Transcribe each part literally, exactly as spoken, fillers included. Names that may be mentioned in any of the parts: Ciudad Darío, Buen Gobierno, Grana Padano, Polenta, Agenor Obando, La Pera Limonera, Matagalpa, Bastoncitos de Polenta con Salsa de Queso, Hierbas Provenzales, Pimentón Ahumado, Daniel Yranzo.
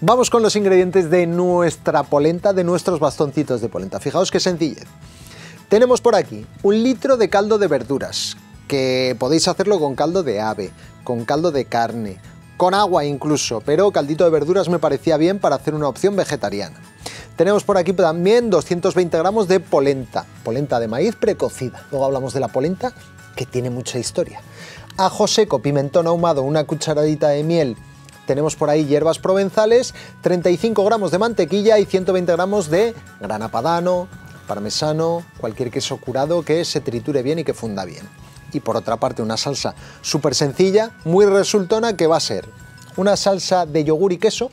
Vamos con los ingredientes de nuestra polenta, de nuestros bastoncitos de polenta. Fijaos qué sencillez. Tenemos por aquí un litro de caldo de verduras, que podéis hacerlo con caldo de ave, con caldo de carne, con agua incluso, pero caldito de verduras me parecía bien para hacer una opción vegetariana. Tenemos por aquí también doscientos veinte gramos de polenta, polenta de maíz precocida. Luego hablamos de la polenta, que tiene mucha historia. Ajo seco, pimentón ahumado, una cucharadita de miel. Tenemos por ahí hierbas provenzales, treinta y cinco gramos de mantequilla y ciento veinte gramos de grana padano, parmesano, cualquier queso curado que se triture bien y que funda bien. Y por otra parte una salsa súper sencilla, muy resultona, que va a ser una salsa de yogur y queso,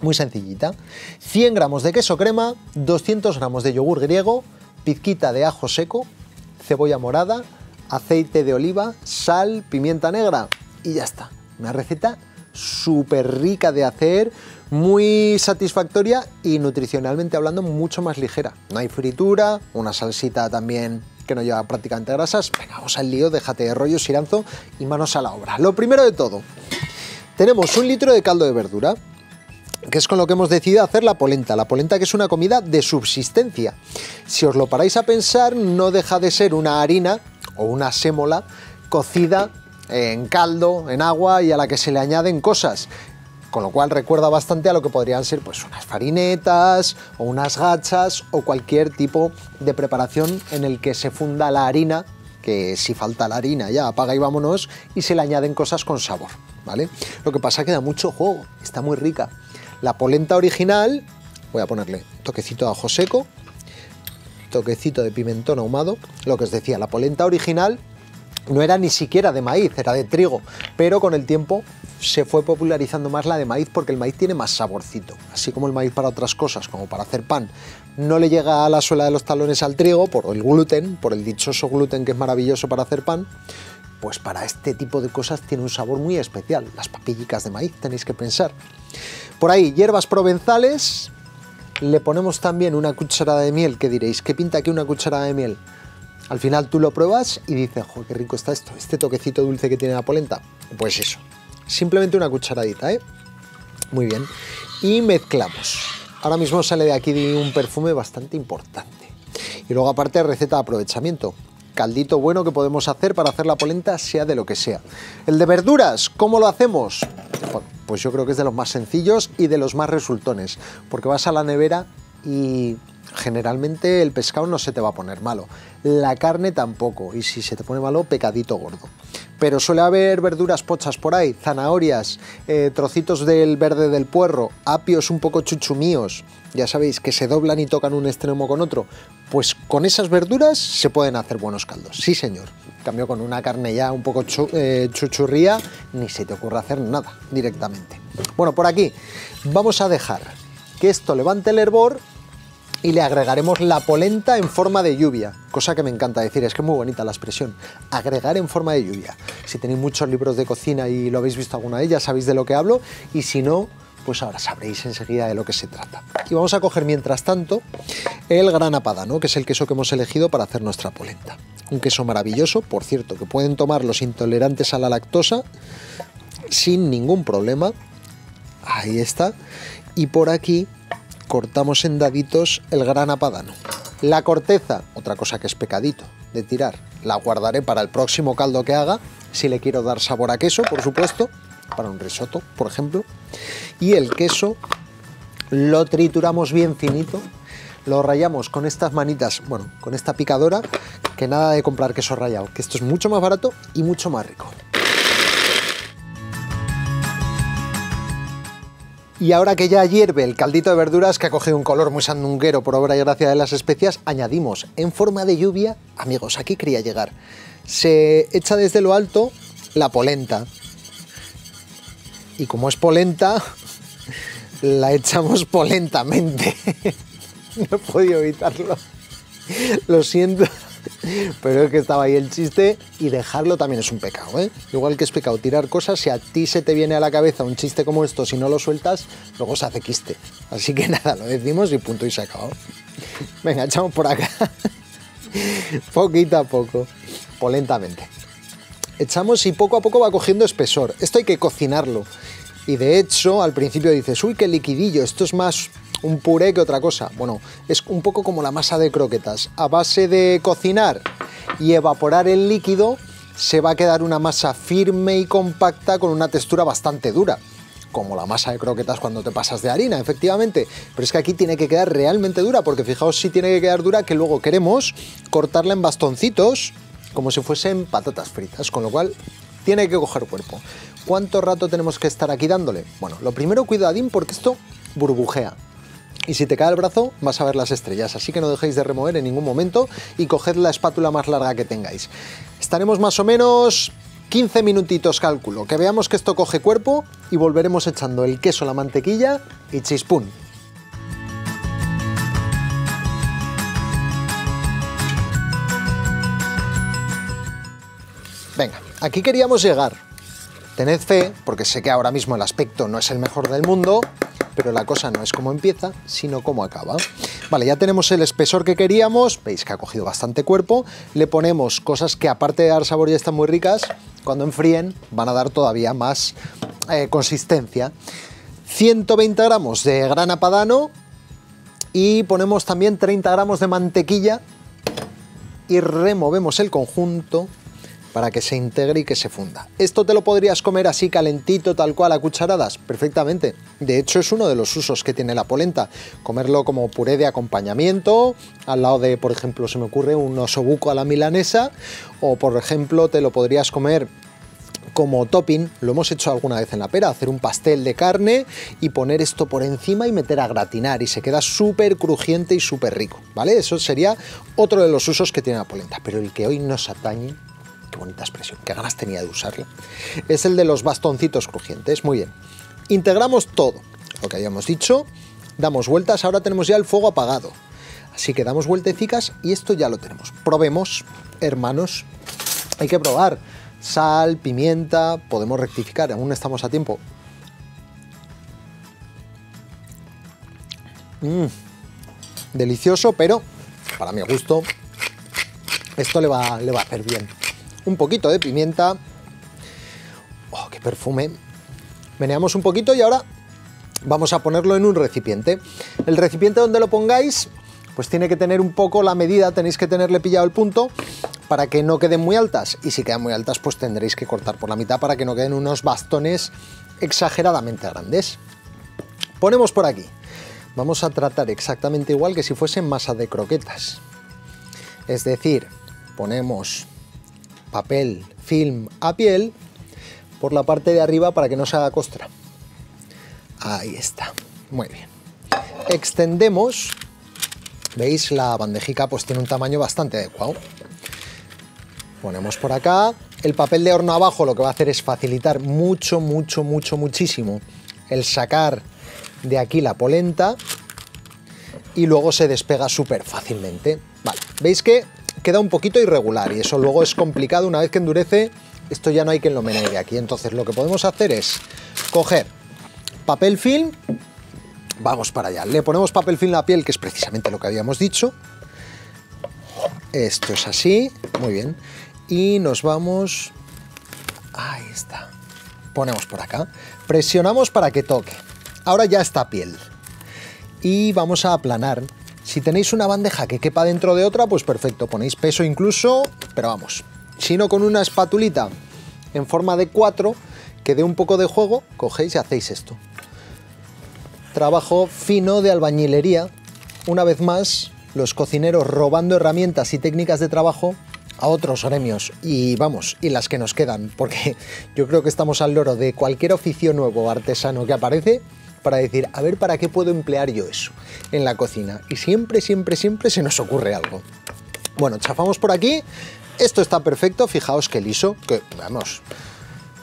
muy sencillita, cien gramos de queso crema, doscientos gramos de yogur griego, pizquita de ajo seco, cebolla morada, aceite de oliva, sal, pimienta negra y ya está. Una receta súper rica de hacer, muy satisfactoria y nutricionalmente hablando mucho más ligera. No hay fritura, una salsita también que no lleva prácticamente grasas. Venga, vamos al lío, déjate de rollos, Yranzo, y manos a la obra. Lo primero de todo, tenemos un litro de caldo de verdura, que es con lo que hemos decidido hacer la polenta. La polenta, que es una comida de subsistencia. Si os lo paráis a pensar, no deja de ser una harina o una sémola cocida en caldo, en agua, y a la que se le añaden cosas, con lo cual recuerda bastante a lo que podrían ser pues unas farinetas o unas gachas o cualquier tipo de preparación en el que se funda la harina, que si falta la harina ya apaga y vámonos, y se le añaden cosas con sabor, ¿vale? Lo que pasa es que da mucho juego, está muy rica. La polenta original, voy a ponerle toquecito de ajo seco, toquecito de pimentón ahumado. Lo que os decía, la polenta original no era ni siquiera de maíz, era de trigo, pero con el tiempo se fue popularizando más la de maíz porque el maíz tiene más saborcito. Así como el maíz para otras cosas, como para hacer pan, no le llega a la suela de los talones al trigo por el gluten, por el dichoso gluten que es maravilloso para hacer pan, pues para este tipo de cosas tiene un sabor muy especial. Las papillicas de maíz, tenéis que pensar. Por ahí, hierbas provenzales, le ponemos también una cucharada de miel, que diréis, ¿qué pinta aquí una cucharada de miel? Al final tú lo pruebas y dices, jo, qué rico está esto, este toquecito dulce que tiene la polenta. Pues eso, simplemente una cucharadita, ¿eh? Muy bien. Y mezclamos. Ahora mismo sale de aquí un perfume bastante importante. Y luego aparte receta de aprovechamiento. Caldito bueno que podemos hacer para hacer la polenta, sea de lo que sea. El de verduras, ¿cómo lo hacemos? Bueno, pues yo creo que es de los más sencillos y de los más resultones, porque vas a la nevera y generalmente el pescado no se te va a poner malo, la carne tampoco, y si se te pone malo, pecadito gordo. Pero suele haber verduras pochas por ahí, zanahorias, eh, trocitos del verde del puerro, apios un poco chuchumíos, ya sabéis, que se doblan y tocan un extremo con otro. Pues con esas verduras se pueden hacer buenos caldos, sí señor. En cambio, con una carne ya un poco chu eh, chuchurría, ni se te ocurre hacer nada directamente. Bueno, por aquí vamos a dejar que esto levante el hervor y le agregaremos la polenta en forma de lluvia, cosa que me encanta decir, es que es muy bonita la expresión, agregar en forma de lluvia. Si tenéis muchos libros de cocina y lo habéis visto alguna vez, ya sabéis de lo que hablo, y si no, pues ahora sabréis enseguida de lo que se trata. Y vamos a coger mientras tanto el grana padano, que es el queso que hemos elegido para hacer nuestra polenta. Un queso maravilloso, por cierto, que pueden tomar los intolerantes a la lactosa sin ningún problema. Ahí está. Y por aquí cortamos en daditos el grana padano. La corteza, otra cosa que es pecadito de tirar, la guardaré para el próximo caldo que haga, si le quiero dar sabor a queso, por supuesto, para un risotto, por ejemplo. Y el queso lo trituramos bien finito, lo rallamos con estas manitas, bueno, con esta picadora, que nada de comprar queso rallado, que esto es mucho más barato y mucho más rico. Y ahora que ya hierve el caldito de verduras, que ha cogido un color muy sandunguero por obra y gracia de las especias, añadimos en forma de lluvia, amigos, aquí quería llegar, se echa desde lo alto la polenta. Y como es polenta, la echamos polentamente. No he podido evitarlo, lo siento, pero es que estaba ahí el chiste, y dejarlo también es un pecado, ¿eh? Igual que es pecado tirar cosas, si a ti se te viene a la cabeza un chiste como esto, si no lo sueltas, luego se hace quiste. Así que nada, lo decimos y punto, y se acabó. Venga, echamos por acá, poquito a poco, polentamente. Echamos y poco a poco va cogiendo espesor. Esto hay que cocinarlo. y de hecho al principio dices, uy, qué liquidillo, esto es más un puré que otra cosa. Bueno, es un poco como la masa de croquetas. A base de cocinar y evaporar el líquido se va a quedar una masa firme y compacta con una textura bastante dura, como la masa de croquetas cuando te pasas de harina, efectivamente. Pero es que aquí tiene que quedar realmente dura, porque fijaos si tiene que quedar dura, que luego queremos cortarla en bastoncitos como si fuesen patatas fritas, con lo cual tiene que coger cuerpo. ¿Cuánto rato tenemos que estar aquí dándole? Bueno, lo primero, cuidadín, porque esto burbujea. Y si te cae el brazo, vas a ver las estrellas, así que no dejéis de remover en ningún momento y coged la espátula más larga que tengáis. Estaremos más o menos quince minutitos, cálculo, que veamos que esto coge cuerpo y volveremos echando el queso, la mantequilla y chispún. Venga, aquí queríamos llegar. Tened fe, porque sé que ahora mismo el aspecto no es el mejor del mundo, pero la cosa no es cómo empieza, sino cómo acaba. Vale, ya tenemos el espesor que queríamos, veis que ha cogido bastante cuerpo, le ponemos cosas que aparte de dar sabor ya están muy ricas, cuando enfríen van a dar todavía más eh, consistencia. ciento veinte gramos de grana padano y ponemos también treinta gramos de mantequilla y removemos el conjunto para que se integre y que se funda. Esto te lo podrías comer así calentito, tal cual, a cucharadas, perfectamente. De hecho, es uno de los usos que tiene la polenta, comerlo como puré de acompañamiento, al lado de, por ejemplo, se me ocurre un osobuco a la milanesa, o por ejemplo, te lo podrías comer como topping, lo hemos hecho alguna vez en la pera, hacer un pastel de carne y poner esto por encima y meter a gratinar y se queda súper crujiente y súper rico, ¿vale? Eso sería otro de los usos que tiene la polenta, pero el que hoy nos atañe, bonita expresión, qué ganas tenía de usarla, es el de los bastoncitos crujientes. Muy bien, integramos todo lo que habíamos dicho, damos vueltas, ahora tenemos ya el fuego apagado, así que damos vueltecicas y esto ya lo tenemos. Probemos, hermanos, hay que probar sal, pimienta, podemos rectificar, aún estamos a tiempo. Mm, delicioso, pero para mi gusto esto le va, le va a hacer bien. Un poquito de pimienta. ¡Oh, qué perfume! Meneamos un poquito y ahora vamos a ponerlo en un recipiente. El recipiente donde lo pongáis, pues tiene que tener un poco la medida, tenéis que tenerle pillado el punto para que no queden muy altas. Y si quedan muy altas, pues tendréis que cortar por la mitad para que no queden unos bastones exageradamente grandes. Ponemos por aquí. Vamos a tratar exactamente igual que si fuesen masa de croquetas. Es decir, ponemos papel, film a piel por la parte de arriba para que no se haga costra. Ahí está, muy bien. Extendemos, veis, la bandejica pues tiene un tamaño bastante adecuado. Ponemos por acá, el papel de horno abajo lo que va a hacer es facilitar mucho, mucho, mucho, muchísimo el sacar de aquí la polenta y luego se despega súper fácilmente. Vale, veis que queda un poquito irregular y eso luego es complicado una vez que endurece. Esto ya no hay quien lo menee de aquí, entonces lo que podemos hacer es coger papel film, vamos para allá, le ponemos papel film a la piel, que es precisamente lo que habíamos dicho, esto es así, muy bien, y nos vamos, ahí está, ponemos por acá, presionamos para que toque, ahora ya está piel, y vamos a aplanar. Si tenéis una bandeja que quepa dentro de otra, pues perfecto, ponéis peso incluso, pero vamos, si no, con una espatulita en forma de cuatro, que dé un poco de juego, cogéis y hacéis esto. Trabajo fino de albañilería, una vez más, los cocineros robando herramientas y técnicas de trabajo a otros gremios, y vamos, y las que nos quedan, porque yo creo que estamos al loro de cualquier oficio nuevo o artesano que aparece, para decir, a ver, ¿para qué puedo emplear yo eso en la cocina? Y siempre, siempre, siempre se nos ocurre algo. Bueno, chafamos por aquí, esto está perfecto, fijaos que liso, que vamos,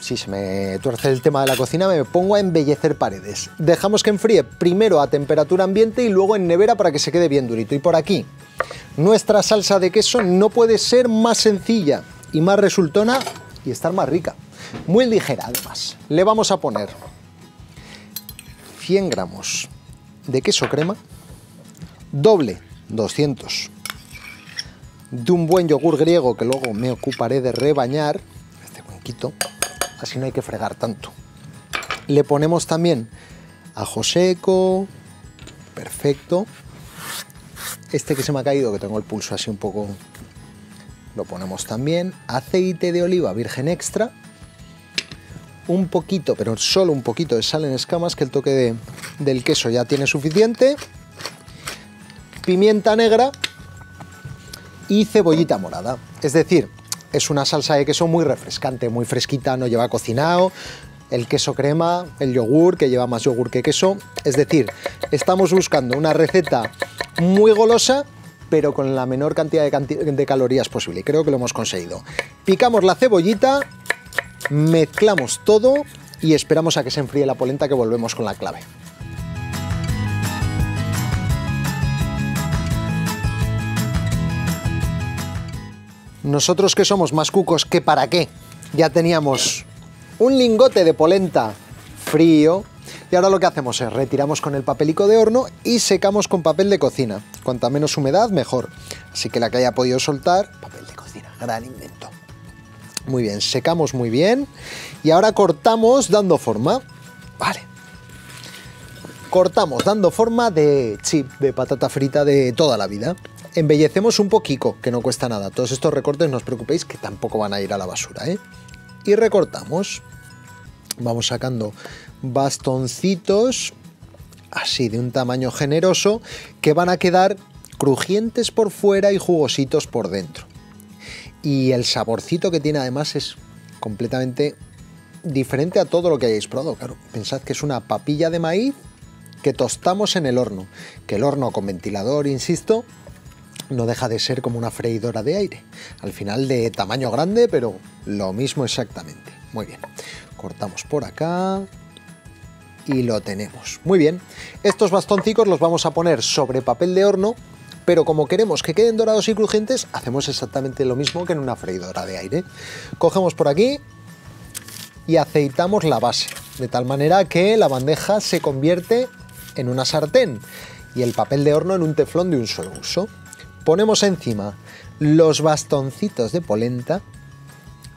si se me tuerce el tema de la cocina me pongo a embellecer paredes. Dejamos que enfríe primero a temperatura ambiente y luego en nevera para que se quede bien durito. Y por aquí, nuestra salsa de queso no puede ser más sencilla y más resultona y estar más rica, muy ligera además. Le vamos a poner cien gramos de queso crema, doble, doscientos, de un buen yogur griego que luego me ocuparé de rebañar, este cuenquito, así no hay que fregar tanto, Le ponemos también ajo seco, perfecto. Este que se me ha caído, que tengo el pulso así un poco, lo ponemos también. Aceite de oliva virgen extra. Un poquito, pero solo un poquito de sal en escamas, que el toque de, del queso ya tiene suficiente. Pimienta negra y cebollita morada. Es decir, es una salsa de queso muy refrescante, muy fresquita, no lleva cocinado. El queso crema, el yogur, que lleva más yogur que queso. Es decir, estamos buscando una receta muy golosa, pero con la menor cantidad de, canti de calorías posible. Y creo que lo hemos conseguido. Picamos la cebollita, mezclamos todo y esperamos a que se enfríe la polenta, que volvemos con la clave. Nosotros, que somos más cucos que para qué, ya teníamos un lingote de polenta frío y ahora lo que hacemos es retiramos con el papelico de horno y secamos con papel de cocina. Cuanta menos humedad, mejor. Así que la que haya podido soltar, papel de cocina, gran invento. Muy bien, secamos muy bien y ahora cortamos dando forma. Vale. Cortamos dando forma de chip de patata frita de toda la vida. Embellecemos un poquito, que no cuesta nada. Todos estos recortes, no os preocupéis, que tampoco van a ir a la basura, ¿eh? Y recortamos. Vamos sacando bastoncitos, así de un tamaño generoso, que van a quedar crujientes por fuera y jugositos por dentro. Y el saborcito que tiene además es completamente diferente a todo lo que hayáis probado, claro. Pensad que es una papilla de maíz que tostamos en el horno, que el horno con ventilador, insisto, no deja de ser como una freidora de aire. Al final de tamaño grande, pero lo mismo exactamente. Muy bien, cortamos por acá y lo tenemos. Muy bien, estos bastoncicos los vamos a poner sobre papel de horno, pero como queremos que queden dorados y crujientes, hacemos exactamente lo mismo que en una freidora de aire. Cogemos por aquí y aceitamos la base, de tal manera que la bandeja se convierte en una sartén y el papel de horno en un teflón de un solo uso. Ponemos encima los bastoncitos de polenta.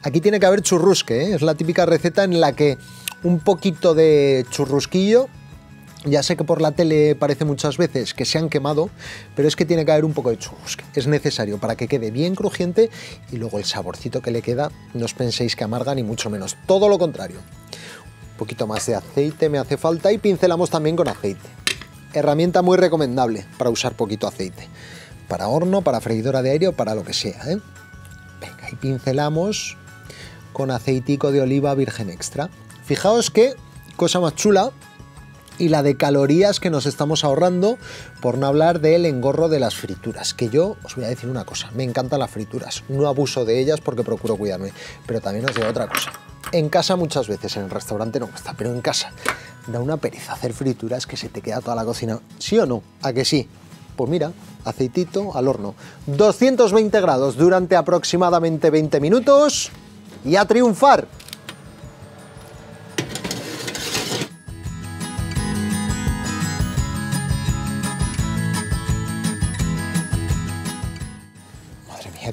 Aquí tiene que haber churrusque, ¿eh? Es la típica receta en la que un poquito de churrusquillo. Ya sé que por la tele parece muchas veces que se han quemado, pero es que tiene que haber un poco de churrusque. Es necesario para que quede bien crujiente y luego el saborcito que le queda, no os penséis que amarga ni mucho menos, todo lo contrario. Un poquito más de aceite me hace falta y pincelamos también con aceite. Herramienta muy recomendable para usar poquito aceite. Para horno, para freidora de aire o para lo que sea, ¿eh? Venga, y pincelamos con aceitico de oliva virgen extra. Fijaos qué cosa más chula. Y la de calorías que nos estamos ahorrando, por no hablar del engorro de las frituras, que yo os voy a decir una cosa, me encantan las frituras, no abuso de ellas porque procuro cuidarme, pero también os digo otra cosa, en casa muchas veces, en el restaurante no cuesta, pero en casa da una pereza hacer frituras que se te queda toda la cocina, ¿sí o no? ¿A que sí? Pues mira, aceitito al horno, doscientos veinte grados durante aproximadamente veinte minutos y a triunfar.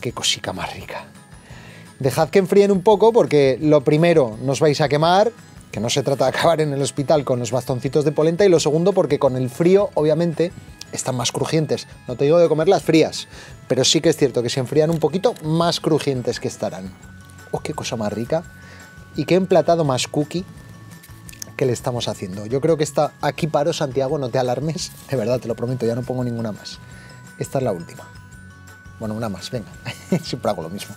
Qué cosica más rica. Dejad que enfríen un poco porque lo primero nos vais a quemar, que no se trata de acabar en el hospital con los bastoncitos de polenta, y lo segundo porque con el frío obviamente están más crujientes. No te digo de comerlas frías, pero sí que es cierto que si enfrían un poquito, más crujientes que estarán. ¡Oh, qué cosa más rica! Y qué emplatado más cookie que le estamos haciendo. Yo creo que esta... Aquí paro, Santiago, no te alarmes. De verdad, te lo prometo, ya no pongo ninguna más. Esta es la última. Bueno, una más, venga, siempre hago lo mismo.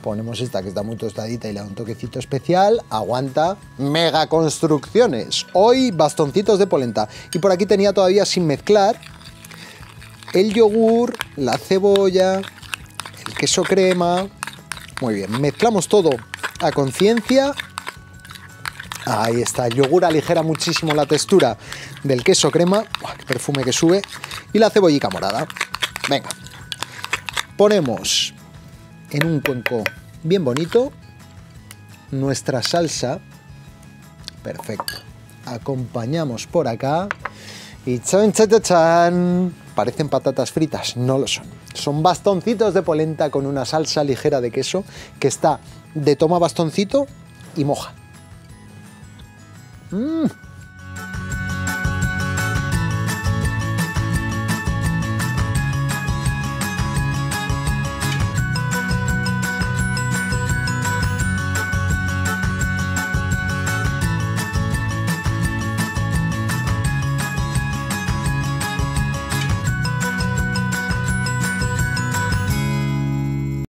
Ponemos esta que está muy tostadita y le da un toquecito especial. Aguanta, mega construcciones. Hoy, bastoncitos de polenta. Y por aquí tenía todavía sin mezclar el yogur, la cebolla, el queso crema. Muy bien, mezclamos todo a conciencia. Ahí está, el yogur aligera muchísimo la textura del queso crema. Uah, qué perfume que sube. Y la cebollica morada. Venga. Ponemos en un cuenco bien bonito nuestra salsa, perfecto, acompañamos por acá y chan chan chan, parecen patatas fritas, no lo son, son bastoncitos de polenta con una salsa ligera de queso que está de toma bastoncito y moja. Mm.